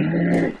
Money shot.